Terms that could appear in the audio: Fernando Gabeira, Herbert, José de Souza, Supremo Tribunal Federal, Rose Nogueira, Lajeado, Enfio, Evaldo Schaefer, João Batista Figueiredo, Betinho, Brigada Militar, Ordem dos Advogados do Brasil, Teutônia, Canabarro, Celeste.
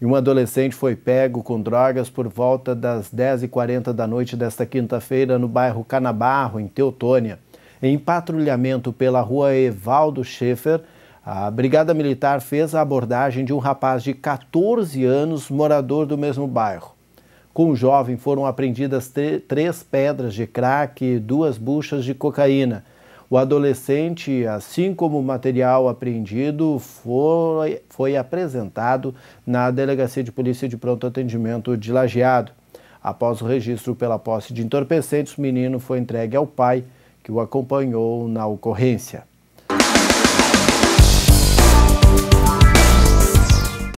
E um adolescente foi pego com drogas por volta das 10h40 da noite desta quinta-feira no bairro Canabarro, em Teutônia. Em patrulhamento pela rua Evaldo Schaefer, a Brigada Militar fez a abordagem de um rapaz de 14 anos, morador do mesmo bairro. Com o jovem foram apreendidas três pedras de crack e duas buchas de cocaína. O adolescente, assim como o material apreendido, foi apresentado na Delegacia de Polícia de Pronto Atendimento de Lajeado. Após o registro pela posse de entorpecentes, o menino foi entregue ao pai, que o acompanhou na ocorrência.